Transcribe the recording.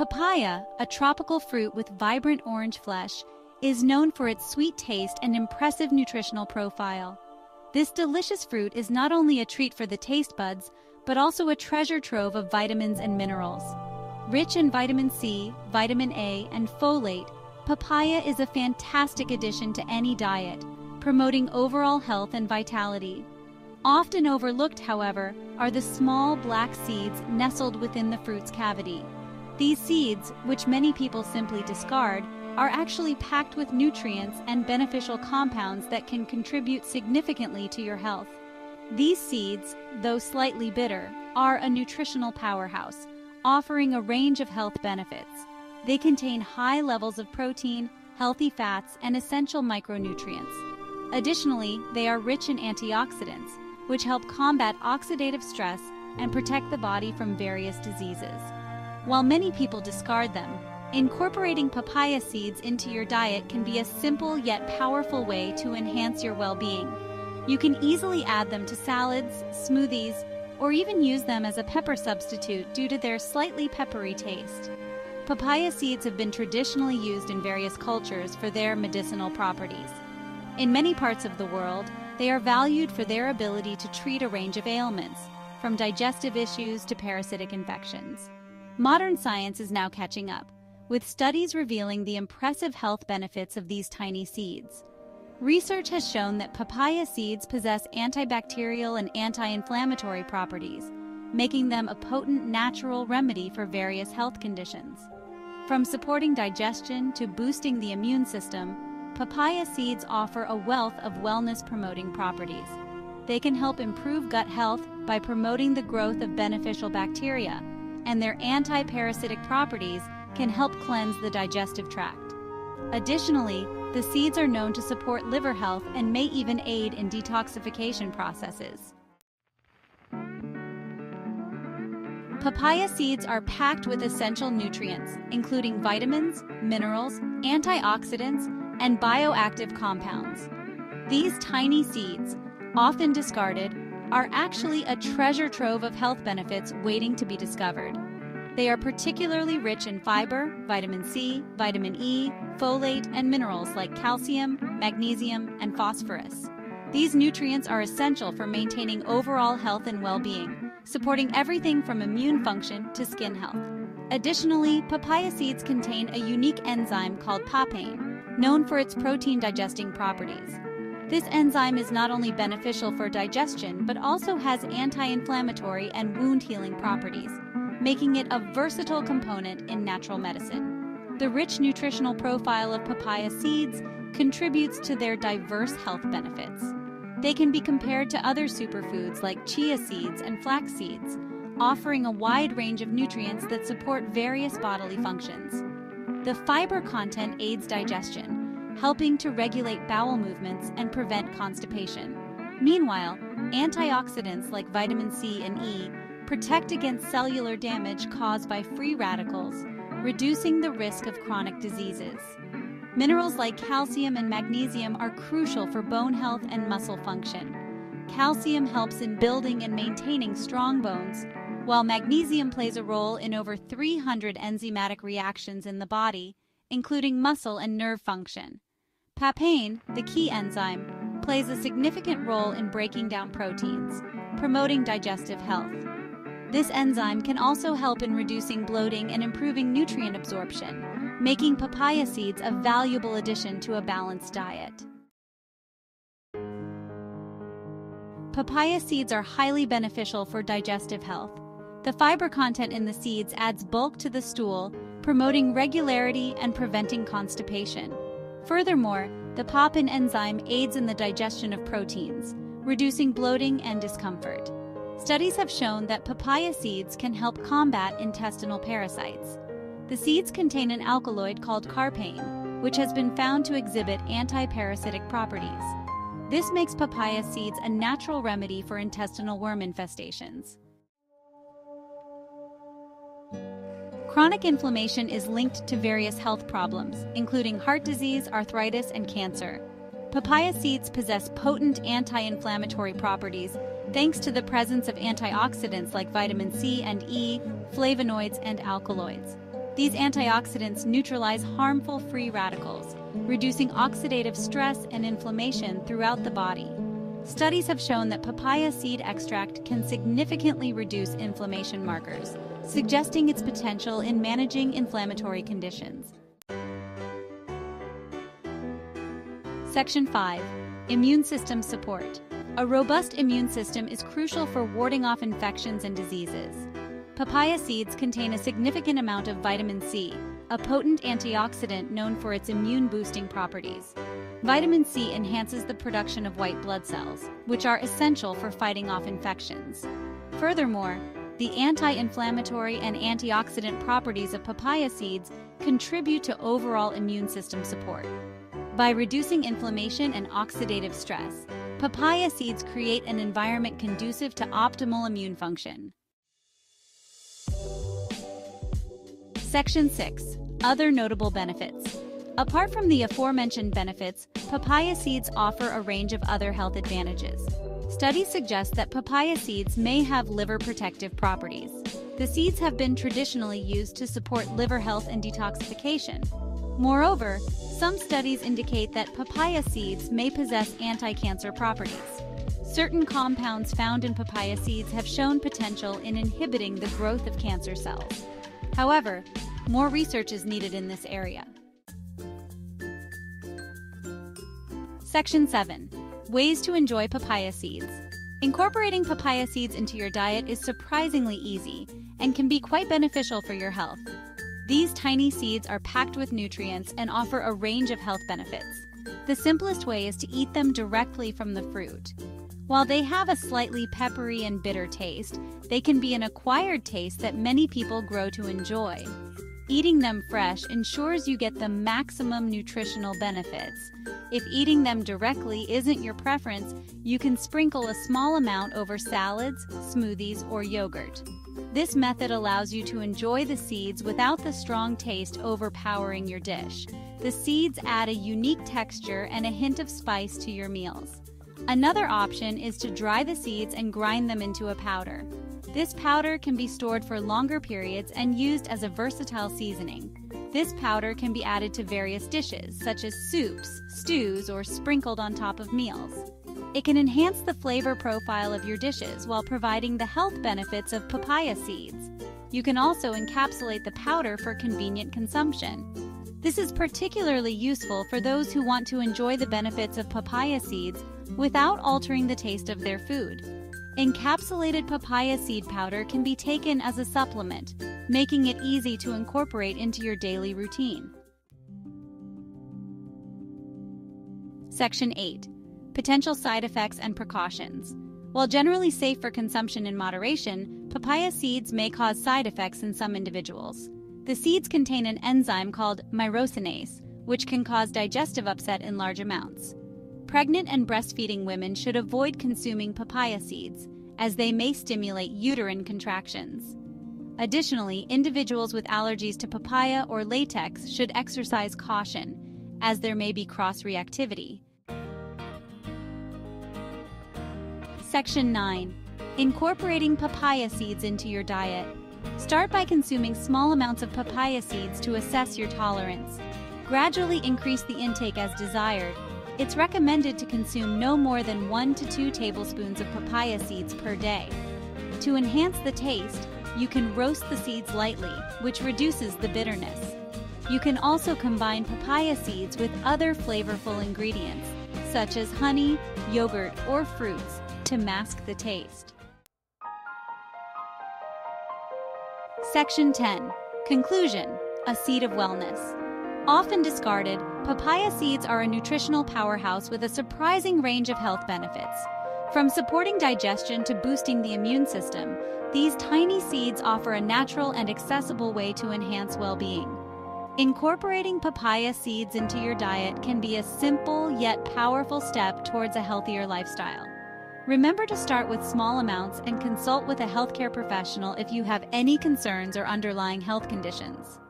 Papaya, a tropical fruit with vibrant orange flesh, is known for its sweet taste and impressive nutritional profile. This delicious fruit is not only a treat for the taste buds, but also a treasure trove of vitamins and minerals. Rich in vitamin C, vitamin A, and folate, papaya is a fantastic addition to any diet, promoting overall health and vitality. Often overlooked, however, are the small black seeds nestled within the fruit's cavity. These seeds, which many people simply discard, are actually packed with nutrients and beneficial compounds that can contribute significantly to your health. These seeds, though slightly bitter, are a nutritional powerhouse, offering a range of health benefits. They contain high levels of protein, healthy fats, and essential micronutrients. Additionally, they are rich in antioxidants, which help combat oxidative stress and protect the body from various diseases. While many people discard them, incorporating papaya seeds into your diet can be a simple yet powerful way to enhance your well-being. You can easily add them to salads, smoothies, or even use them as a pepper substitute due to their slightly peppery taste. Papaya seeds have been traditionally used in various cultures for their medicinal properties. In many parts of the world, they are valued for their ability to treat a range of ailments, from digestive issues to parasitic infections. Modern science is now catching up, with studies revealing the impressive health benefits of these tiny seeds. Research has shown that papaya seeds possess antibacterial and anti-inflammatory properties, making them a potent natural remedy for various health conditions. From supporting digestion to boosting the immune system, papaya seeds offer a wealth of wellness-promoting properties. They can help improve gut health by promoting the growth of beneficial bacteria, and their anti-parasitic properties can help cleanse the digestive tract. Additionally, the seeds are known to support liver health and may even aid in detoxification processes. Papaya seeds are packed with essential nutrients, including vitamins, minerals, antioxidants, and bioactive compounds. These tiny seeds, often discarded, are actually a treasure trove of health benefits waiting to be discovered. They are particularly rich in fiber, vitamin C, vitamin E, folate, and minerals like calcium, magnesium, and phosphorus. These nutrients are essential for maintaining overall health and well-being, supporting everything from immune function to skin health. Additionally, papaya seeds contain a unique enzyme called papain, known for its protein-digesting properties. This enzyme is not only beneficial for digestion, but also has anti-inflammatory and wound-healing properties, making it a versatile component in natural medicine. The rich nutritional profile of papaya seeds contributes to their diverse health benefits. They can be compared to other superfoods like chia seeds and flax seeds, offering a wide range of nutrients that support various bodily functions. The fiber content aids digestion, helping to regulate bowel movements and prevent constipation. Meanwhile, antioxidants like vitamin C and E protect against cellular damage caused by free radicals, reducing the risk of chronic diseases. Minerals like calcium and magnesium are crucial for bone health and muscle function. Calcium helps in building and maintaining strong bones, while magnesium plays a role in over 300 enzymatic reactions in the body, including muscle and nerve function. Papain, the key enzyme, plays a significant role in breaking down proteins, promoting digestive health. This enzyme can also help in reducing bloating and improving nutrient absorption, making papaya seeds a valuable addition to a balanced diet. Papaya seeds are highly beneficial for digestive health. The fiber content in the seeds adds bulk to the stool, promoting regularity and preventing constipation. Furthermore, the papain enzyme aids in the digestion of proteins, reducing bloating and discomfort. Studies have shown that papaya seeds can help combat intestinal parasites. The seeds contain an alkaloid called carpain, which has been found to exhibit anti-parasitic properties. This makes papaya seeds a natural remedy for intestinal worm infestations. Chronic inflammation is linked to various health problems, including heart disease, arthritis, and cancer. Papaya seeds possess potent anti-inflammatory properties thanks to the presence of antioxidants like vitamin C and E, flavonoids, and alkaloids. These antioxidants neutralize harmful free radicals, reducing oxidative stress and inflammation throughout the body. Studies have shown that papaya seed extract can significantly reduce inflammation markers, suggesting its potential in managing inflammatory conditions. Section 5. Immune system support. A robust immune system is crucial for warding off infections and diseases. Papaya seeds contain a significant amount of vitamin C, a potent antioxidant known for its immune-boosting properties. Vitamin C enhances the production of white blood cells, which are essential for fighting off infections. Furthermore, the anti-inflammatory and antioxidant properties of papaya seeds contribute to overall immune system support. By reducing inflammation and oxidative stress, papaya seeds create an environment conducive to optimal immune function. Section 6. Other notable benefits. Apart from the aforementioned benefits, papaya seeds offer a range of other health advantages. Studies suggest that papaya seeds may have liver protective properties. The seeds have been traditionally used to support liver health and detoxification. Moreover, some studies indicate that papaya seeds may possess anti-cancer properties. Certain compounds found in papaya seeds have shown potential in inhibiting the growth of cancer cells. However, more research is needed in this area. Section 7. Ways to enjoy papaya seeds. Incorporating papaya seeds into your diet is surprisingly easy and can be quite beneficial for your health. These tiny seeds are packed with nutrients and offer a range of health benefits. The simplest way is to eat them directly from the fruit. While they have a slightly peppery and bitter taste, they can be an acquired taste that many people grow to enjoy. Eating them fresh ensures you get the maximum nutritional benefits. If eating them directly isn't your preference, you can sprinkle a small amount over salads, smoothies, or yogurt. This method allows you to enjoy the seeds without the strong taste overpowering your dish. The seeds add a unique texture and a hint of spice to your meals. Another option is to dry the seeds and grind them into a powder. This powder can be stored for longer periods and used as a versatile seasoning. This powder can be added to various dishes, such as soups, stews, or sprinkled on top of meals. It can enhance the flavor profile of your dishes while providing the health benefits of papaya seeds. You can also encapsulate the powder for convenient consumption. This is particularly useful for those who want to enjoy the benefits of papaya seeds without altering the taste of their food. Encapsulated papaya seed powder can be taken as a supplement, making it easy to incorporate into your daily routine. Section 8. Potential side effects and precautions. While generally safe for consumption in moderation, papaya seeds may cause side effects in some individuals. The seeds contain an enzyme called myrosinase, which can cause digestive upset in large amounts. Pregnant and breastfeeding women should avoid consuming papaya seeds, as they may stimulate uterine contractions. Additionally, individuals with allergies to papaya or latex should exercise caution, as there may be cross-reactivity. Section 9. Incorporating papaya seeds into your diet. Start by consuming small amounts of papaya seeds to assess your tolerance. Gradually increase the intake as desired. It's recommended to consume no more than 1 to 2 tablespoons of papaya seeds per day. To enhance the taste, you can roast the seeds lightly, which reduces the bitterness. You can also combine papaya seeds with other flavorful ingredients, such as honey, yogurt, or fruits, to mask the taste. Section 10. Conclusion: A seed of wellness. Often discarded, papaya seeds are a nutritional powerhouse with a surprising range of health benefits. From supporting digestion to boosting the immune system, these tiny seeds offer a natural and accessible way to enhance well-being. Incorporating papaya seeds into your diet can be a simple yet powerful step towards a healthier lifestyle. Remember to start with small amounts and consult with a healthcare professional if you have any concerns or underlying health conditions.